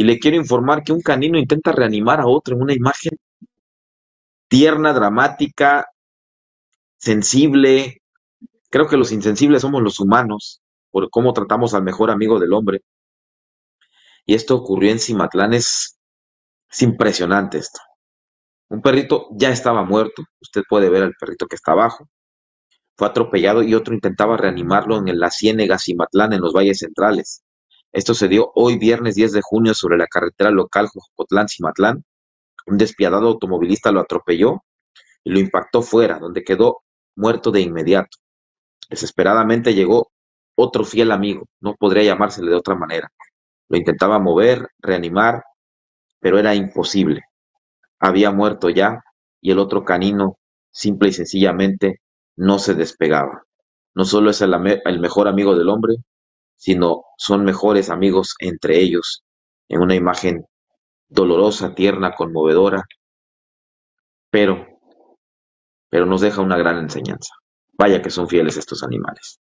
y le quiero informar que un canino intenta reanimar a otro en una imagen tierna, dramática, sensible. Creo que los insensibles somos los humanos por cómo tratamos al mejor amigo del hombre. Y esto ocurrió en Zimatlán. Es impresionante esto. Un perrito ya estaba muerto. Usted puede ver al perrito que está abajo. Fue atropellado y otro intentaba reanimarlo en la Ciénega Zimatlán, en los valles centrales. Esto se dio hoy viernes 10 de junio sobre la carretera local Jocotlán-Zimatlán. Un despiadado automovilista lo atropelló y lo impactó fuera, donde quedó muerto de inmediato. Desesperadamente llegó otro fiel amigo, no podría llamársele de otra manera. Lo intentaba mover, reanimar, pero era imposible. Había muerto ya y el otro canino, simple y sencillamente, no se despegaba. No solo es el mejor amigo del hombre, sino son mejores amigos entre ellos, en una imagen dolorosa, tierna, conmovedora, pero nos deja una gran enseñanza. Vaya que son fieles estos animales.